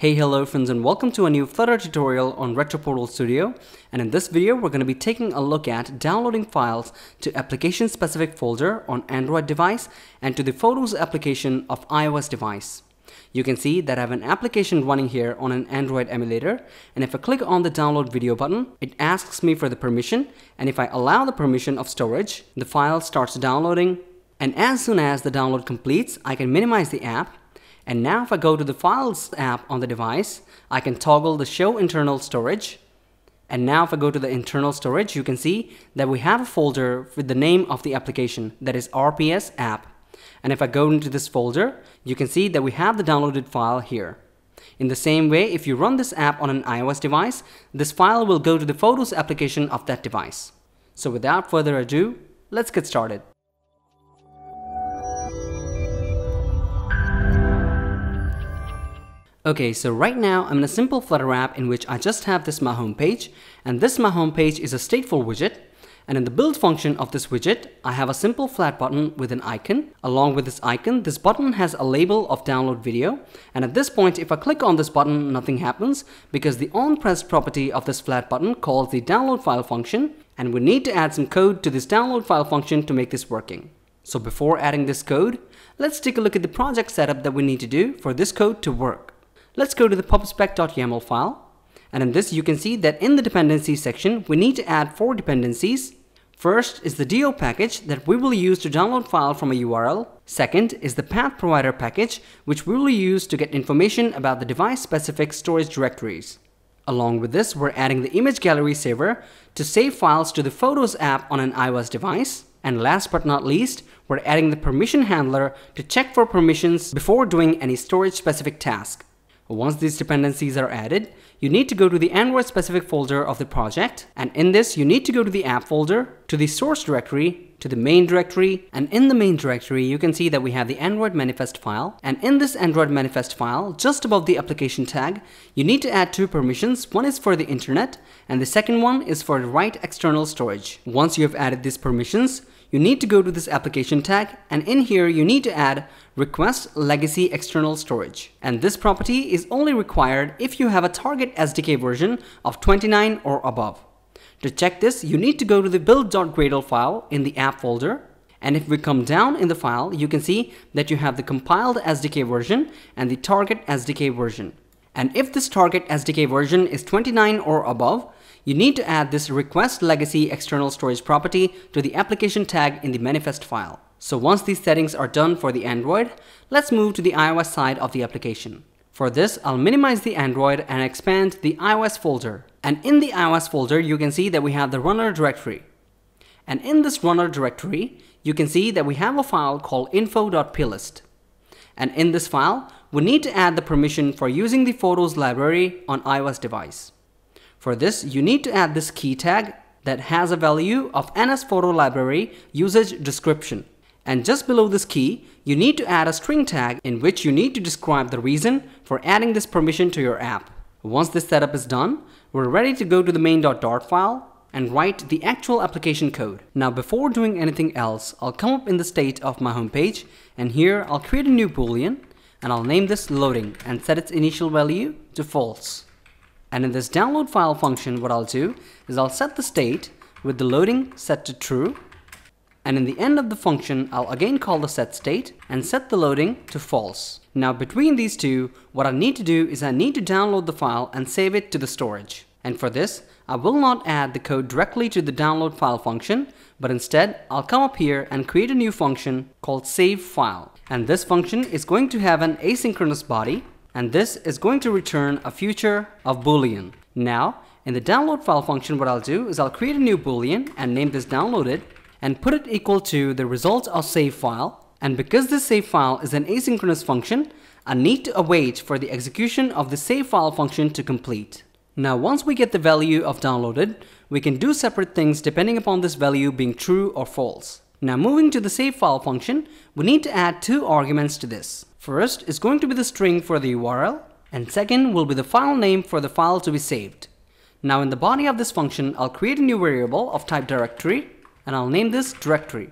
Hey, hello friends, and welcome to a new Flutter tutorial on RetroPortal Studio. And in this video, we're going to be taking a look at downloading files to application-specific folder on Android device and to the Photos application of iOS device. You can see that I have an application running here on an Android emulator, and if I click on the download video button, it asks me for the permission, and if I allow the permission of storage, the file starts downloading. And as soon as the download completes, I can minimize the app. And now if I go to the Files app on the device, I can toggle the Show Internal Storage. And now if I go to the internal storage, you can see that we have a folder with the name of the application, that is RPS app. And if I go into this folder, you can see that we have the downloaded file here. In the same way, if you run this app on an iOS device, this file will go to the Photos application of that device. So without further ado, let's get started. Okay, so right now I'm in a simple Flutter app in which I just have this my home page, and this my home page is a stateful widget, and in the build function of this widget I have a simple flat button with an icon. Along with this icon, this button has a label of download video, and at this point if I click on this button, nothing happens because the onPressed property of this flat button calls the download file function, and we need to add some code to this download file function to make this working. So before adding this code, let's take a look at the project setup that we need to do for this code to work. Let's go to the pubspec.yaml file, and in this you can see that in the dependencies section we need to add 4 dependencies. First is the Dio package that we will use to download file from a URL. Second is the path provider package, which we will use to get information about the device specific storage directories. Along with this, we're adding the image gallery saver to save files to the Photos app on an iOS device. And last but not least, we're adding the permission handler to check for permissions before doing any storage specific task. Once these dependencies are added, you need to go to the Android specific folder of the project, and in this you need to go to the app folder, to the source directory, to the main directory, and in the main directory you can see that we have the Android manifest file, and in this Android manifest file, just above the application tag, you need to add 2 permissions. One is for the internet and the second one is for write external storage. Once you have added these permissions, you need to go to this application tag, and in here you need to add request legacy external storage. And this property is only required if you have a target SDK version of 29 or above. To check this, you need to go to the build.gradle file in the app folder. And if we come down in the file, you can see that you have the compiled SDK version and the target SDK version. And if this target SDK version is 29 or above, you need to add this request legacy external storage property to the application tag in the manifest file. So once these settings are done for the Android, let's move to the iOS side of the application. For this, I'll minimize the Android and expand the iOS folder. And in the iOS folder, you can see that we have the runner directory. And in this runner directory, you can see that we have a file called Info.plist. And in this file, we need to add the permission for using the Photos library on iOS device. For this, you need to add this key tag that has a value of NSPhotoLibraryUsageDescription. And just below this key, you need to add a string tag in which you need to describe the reason for adding this permission to your app. Once this setup is done, we're ready to go to the main.dart file and write the actual application code. Now, before doing anything else, I'll come up in the state of my home page, and here I'll create a new boolean, and I'll name this loading and set its initial value to false. And in this download file function, what I'll do is I'll set the state with the loading set to true, and in the end of the function I'll again call the set state and set the loading to false. Now between these two, what I need to do is I need to download the file and save it to the storage. And for this, I will not add the code directly to the download file function, but instead I'll come up here and create a new function called save file. And this function is going to have an asynchronous body, and this is going to return a future of boolean. Now in the download file function, what I'll do is I'll create a new boolean and name this downloaded and put it equal to the result of save file. And because this save file is an asynchronous function, I need to await for the execution of the save file function to complete. Now once we get the value of downloaded, we can do separate things depending upon this value being true or false. Now moving to the save file function, we need to add 2 arguments to this. First is going to be the string for the URL, and second will be the file name for the file to be saved. Now in the body of this function, I'll create a new variable of type directory, and I'll name this directory.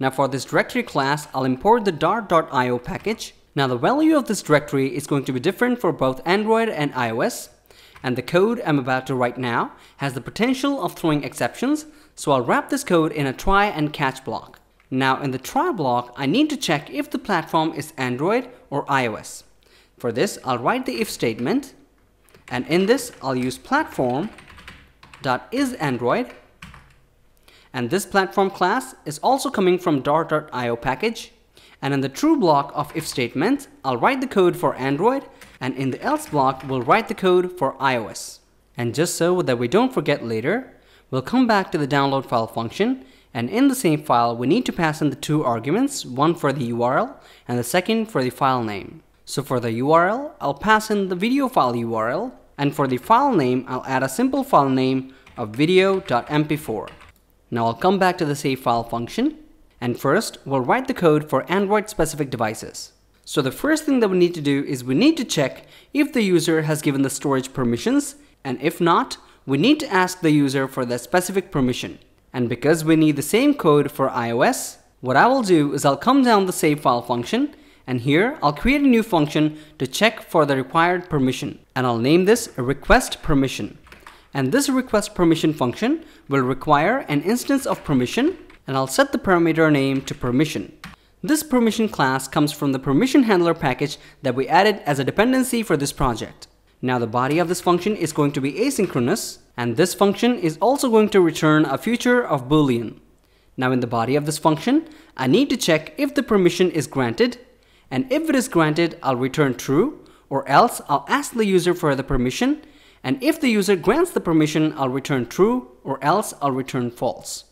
Now for this directory class, I'll import the dart.io package. Now the value of this directory is going to be different for both Android and iOS, and the code I'm about to write now has the potential of throwing exceptions, so I'll wrap this code in a try and catch block. Now in the try block, I need to check if the platform is Android or iOS. For this, I'll write the if statement, and in this, I'll use platform.isAndroid, and this platform class is also coming from dart.io package. And in the true block of if statement, I'll write the code for Android, and in the else block, we'll write the code for iOS. And just so that we don't forget later, we'll come back to the download file function, and in the same file, we need to pass in the two arguments, one for the URL and the second for the file name. So for the URL, I'll pass in the video file URL, and for the file name, I'll add a simple file name of video.mp4. Now I'll come back to the save file function, and first, we'll write the code for Android-specific devices. So the first thing that we need to do is we need to check if the user has given the storage permissions, and if not, we need to ask the user for the specific permission. And because we need the same code for iOS, what I will do is I'll come down the save file function, and here I'll create a new function to check for the required permission, and I'll name this request permission. And this request permission function will require an instance of permission, and I'll set the parameter name to permission. This permission class comes from the permission handler package that we added as a dependency for this project. Now the body of this function is going to be asynchronous, and this function is also going to return a future of Boolean. Now in the body of this function, I need to check if the permission is granted, and if it is granted, I'll return true, or else I'll ask the user for the permission, and if the user grants the permission, I'll return true, or else I'll return false.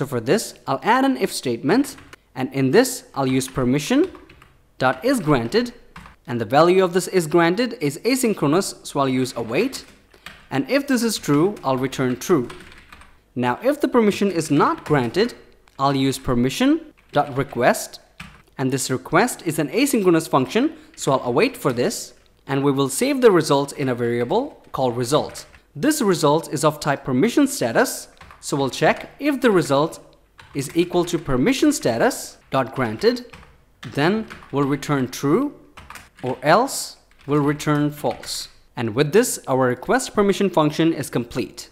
So for this, I'll add an if statement, and in this, I'll use permission.isGranted, and the value of this isGranted is asynchronous, so I'll use await, and if this is true, I'll return true. Now if the permission is not granted, I'll use permission.request, and this request is an asynchronous function, so I'll await for this, and we will save the result in a variable called result. This result is of type permission status, so we'll check if the result is equal to permission status dot granted, then we'll return true, or else we'll return false. And with this, our request permission function is complete.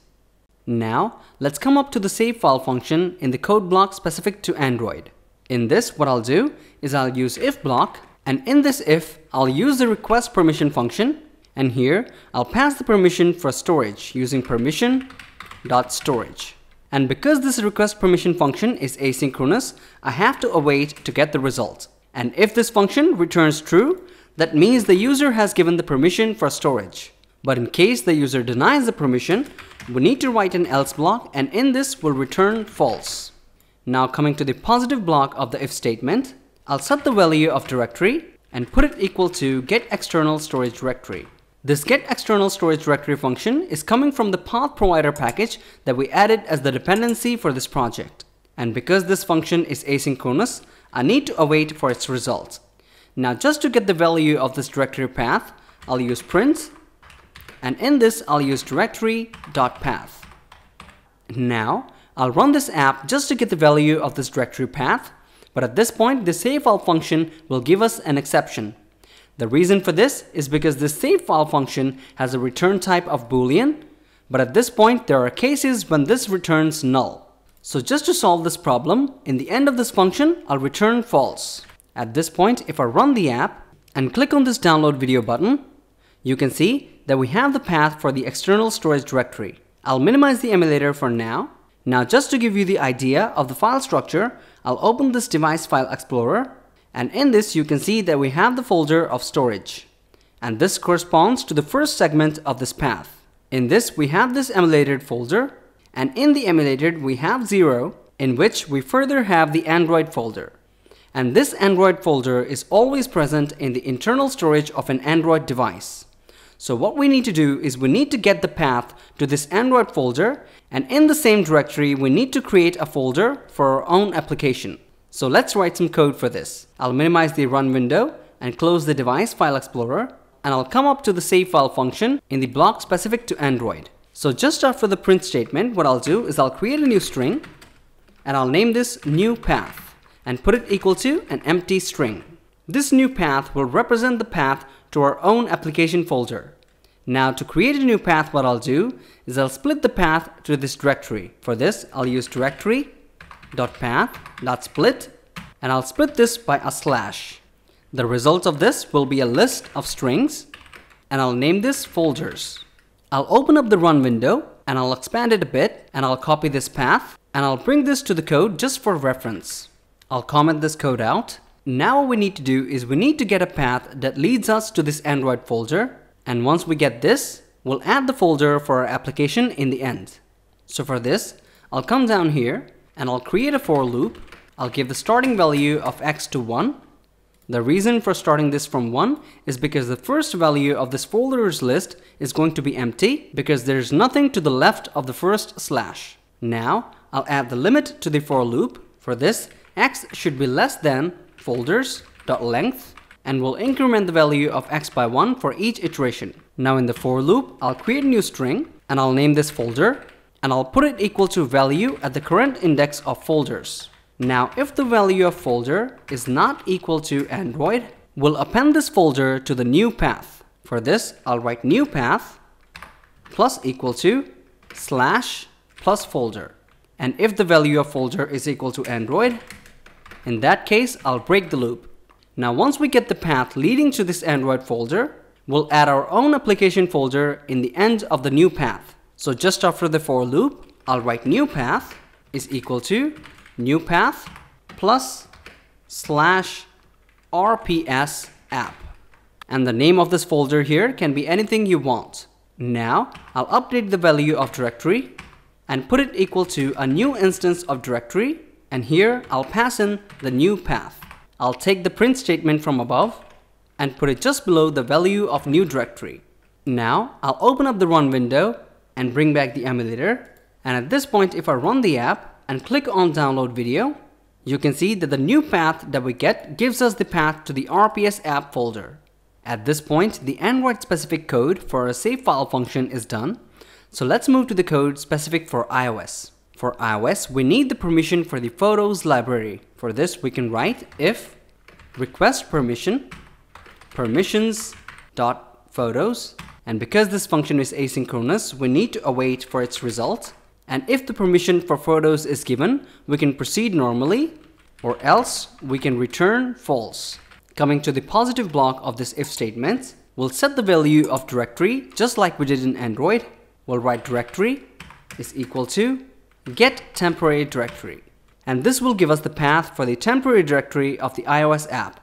Now let's come up to the save file function in the code block specific to Android. In this, what I'll do is I'll use if block, and in this if, I'll use the request permission function, and here I'll pass the permission for storage using permission.storage. And because this request permission function is asynchronous, I have to await to get the result. And if this function returns true, that means the user has given the permission for storage. But in case the user denies the permission, we need to write an else block, and in this we'll return false. Now coming to the positive block of the if statement, I'll set the value of directory and put it equal to getExternalStorageDirectory. This getExternalStorageDirectory function is coming from the path provider package that we added as the dependency for this project. And because this function is asynchronous, I need to await for its result. Now just to get the value of this directory path, I'll use print, and in this I'll use directory.path. Now I'll run this app just to get the value of this directory path, but at this point the save file function will give us an exception. The reason for this is because this save file function has a return type of Boolean, but at this point there are cases when this returns null. So just to solve this problem, in the end of this function, I'll return false. At this point, if I run the app and click on this download video button, you can see that we have the path for the external storage directory. I'll minimize the emulator for now. Now just to give you the idea of the file structure, I'll open this device file explorer, and in this you can see that we have the folder of storage, and this corresponds to the first segment of this path. In this we have this emulated folder, and in the emulated we have 0, in which we further have the Android folder, and this Android folder is always present in the internal storage of an Android device. So what we need to do is we need to get the path to this Android folder, and in the same directory we need to create a folder for our own application. So let's write some code for this. I'll minimize the run window and close the device file explorer, and I'll come up to the save file function in the block specific to Android. So just after the print statement, what I'll do is I'll create a new string, and I'll name this new path and put it equal to an empty string. This new path will represent the path to our own application folder. Now to create a new path, what I'll do is I'll split the path to this directory. For this, I'll use directory.path.split, and I'll split this by a /. The result of this will be a list of strings, and I'll name this folders. I'll open up the run window and I'll expand it a bit, and I'll copy this path and I'll bring this to the code just for reference. I'll comment this code out. Now what we need to do is we need to get a path that leads us to this Android folder, and once we get this, we'll add the folder for our application in the end. So for this, I'll come down here and I'll create a for loop. I'll give the starting value of x to 1. The reason for starting this from 1 is because the first value of this folders list is going to be empty because there's nothing to the left of the first /. Now I'll add the limit to the for loop. For this, x should be less than folders.length, and we'll increment the value of x by 1 for each iteration. Now in the for loop, I'll create a new string and I'll name this folder, and I'll put it equal to value at the current index of folders. Now if the value of folder is not equal to Android, we'll append this folder to the new path. For this, I'll write new path += /+ folder. And if the value of folder is equal to Android, in that case, I'll break the loop. Now once we get the path leading to this Android folder, we'll add our own application folder in the end of the new path. So just after the for loop, I'll write new path is equal to new path +/ RPS app, and the name of this folder here can be anything you want. Now I'll update the value of directory and put it equal to a new instance of directory, and here I'll pass in the new path. I'll take the print statement from above and put it just below the value of new directory. Now I'll open up the run window and bring back the emulator, and at this point if I run the app and click on download video, you can see that the new path that we get gives us the path to the RPS app folder. At this point, the Android specific code for our save file function is done. So let's move to the code specific for iOS. For iOS, we need the permission for the photos library. For this, we can write if request permission permissions.photos, and because this function is asynchronous, we need to await for its result. And if the permission for photos is given, we can proceed normally, or else we can return false. Coming to the positive block of this if statement, we'll set the value of directory just like we did in Android. We'll write directory is equal to get temporary directory, and this will give us the path for the temporary directory of the iOS app.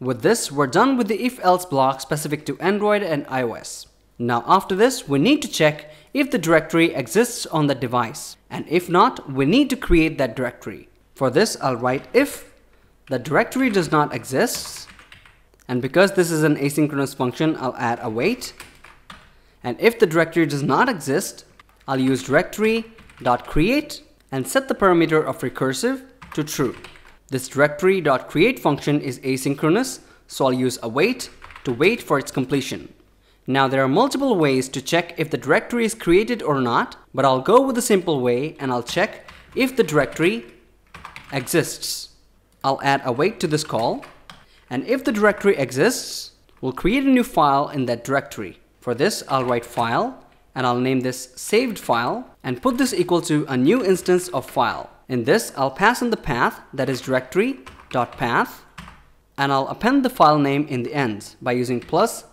With this, we're done with the if-else block specific to Android and iOS. Now after this, we need to check if the directory exists on the device, and if not, we need to create that directory. For this, I'll write if the directory does not exist, and because this is an asynchronous function, I'll add await. And if the directory does not exist, I'll use directory.create and set the parameter of recursive to true. This directory.create function is asynchronous, so I'll use await to wait for its completion. Now there are multiple ways to check if the directory is created or not, but I'll go with a simple way and I'll check if the directory exists. I'll add await to this call, and if the directory exists, we'll create a new file in that directory. For this, I'll write file and I'll name this saved file and put this equal to a new instance of file. In this, I'll pass in the path, that is directory.path, and I'll append the file name in the end by using +/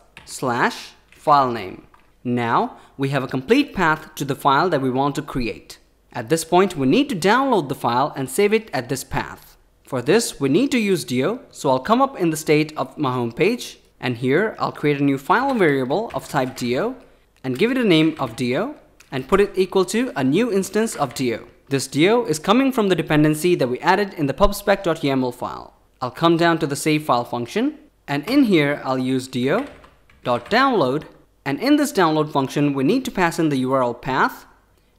file name. Now we have a complete path to the file that we want to create. At this point, we need to download the file and save it at this path. For this, we need to use Dio, so I'll come up in the state of my home page, and here I'll create a new file variable of type Dio and give it a name of Dio and put it equal to a new instance of Dio. This Dio is coming from the dependency that we added in the pubspec.yaml file. I'll come down to the save file function, and in here I'll use Dio.download, and in this download function we need to pass in the URL path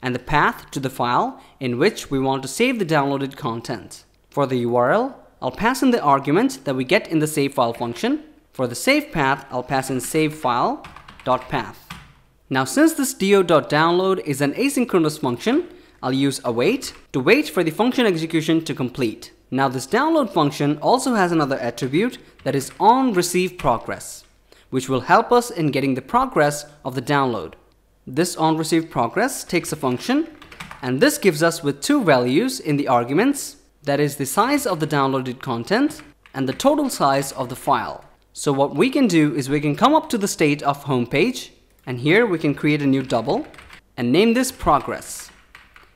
and the path to the file in which we want to save the downloaded content. For the URL, I'll pass in the argument that we get in the save file function. For the save path, I'll pass in savefile.path. Now since this do.download is an asynchronous function, I'll use await to wait for the function execution to complete. Now this download function also has another attribute that is onReceiveProgress, which will help us in getting the progress of the download. This onReceiveProgress takes a function, and this gives us with two values in the arguments, that is the size of the downloaded content and the total size of the file. So what we can do is we can come up to the state of home page, and here we can create a new double and name this progress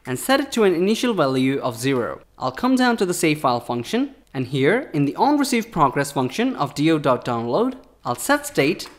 and set it to an initial value of 0. I'll come down to the save file function, and here in the onReceiveProgress function of dio.download, I'll set state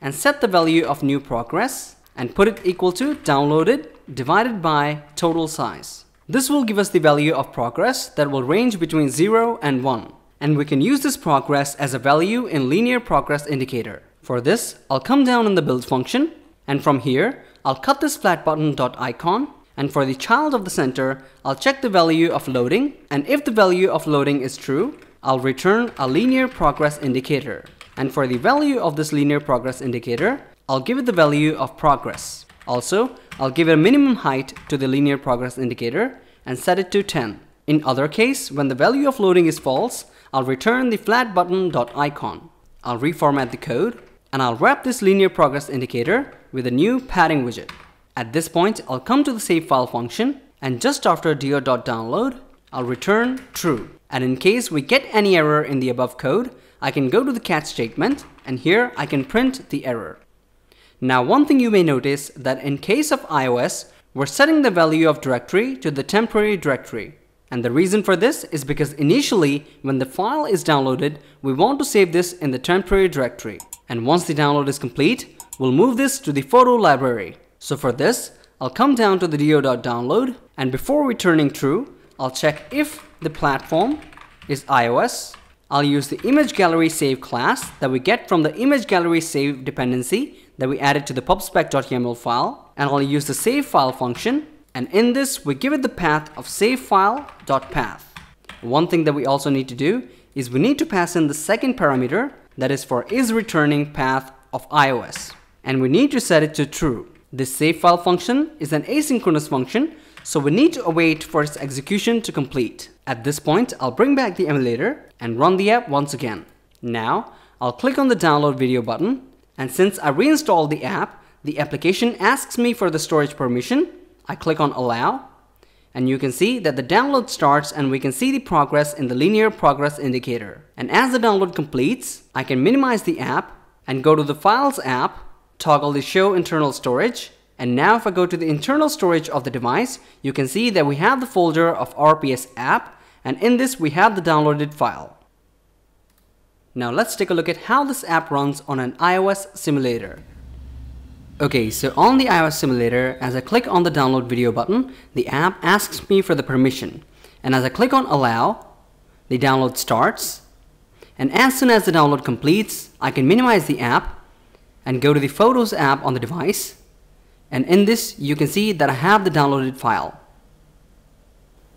and set the value of new progress and put it equal to downloaded divided by total size. This will give us the value of progress that will range between 0 and 1. And we can use this progress as a value in linear progress indicator. For this, I'll come down in the build function, and from here, I'll cut this flat button dot icon, and for the child of the center, I'll check the value of loading, and if the value of loading is true, I'll return a linear progress indicator. And for the value of this linear progress indicator, I'll give it the value of progress. Also, I'll give it a minimum height to the linear progress indicator and set it to 10. In other case, when the value of loading is false, I'll return the flat button dot icon. I'll reformat the code, and I'll wrap this linear progress indicator with a new padding widget. At this point, I'll come to the save file function, and just after dio.download, I'll return true. And in case we get any error in the above code, I can go to the catch statement, and here I can print the error. Now one thing you may notice that in case of iOS, we're setting the value of directory to the temporary directory. And the reason for this is because initially, when the file is downloaded, we want to save this in the temporary directory. And once the download is complete, we'll move this to the photo library. So for this, I'll come down to the dio.download, and before returning true, I'll check if the platform is iOS. I'll use the image gallery save class that we get from the image gallery save dependency that we added to the pubspec.yaml file, and I'll use the save file function. And in this, we give it the path of savefile.path. One thing that we also need to do is we need to pass in the second parameter, that is for isReturningPath of iOS. And we need to set it to true. This savefile function is an asynchronous function, so we need to await for its execution to complete. At this point, I'll bring back the emulator and run the app once again. Now, I'll click on the download video button, and since I reinstalled the app, the application asks me for the storage permission. I click on allow, and you can see that the download starts, and we can see the progress in the linear progress indicator. And as the download completes, I can minimize the app and go to the files app, toggle the show internal storage, and now if I go to the internal storage of the device, you can see that we have the folder of RPS app, and in this we have the downloaded file. Now let's take a look at how this app runs on an iOS simulator. Okay, so on the iOS simulator, as I click on the download video button, the app asks me for the permission. And as I click on allow, the download starts. And as soon as the download completes, I can minimize the app and go to the Photos app on the device. And in this, you can see that I have the downloaded file.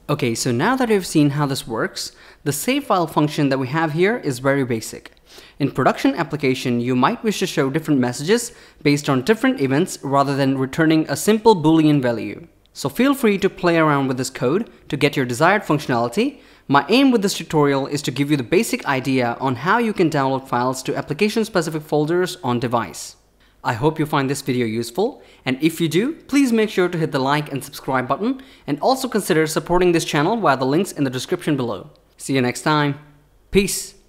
Okay, so now that you've seen how this works, the save file function that we have here is very basic. In production application, you might wish to show different messages based on different events rather than returning a simple Boolean value. So feel free to play around with this code to get your desired functionality. My aim with this tutorial is to give you the basic idea on how you can download files to application-specific folders on device. I hope you find this video useful, and if you do, please make sure to hit the like and subscribe button, and also consider supporting this channel via the links in the description below. See you next time. Peace.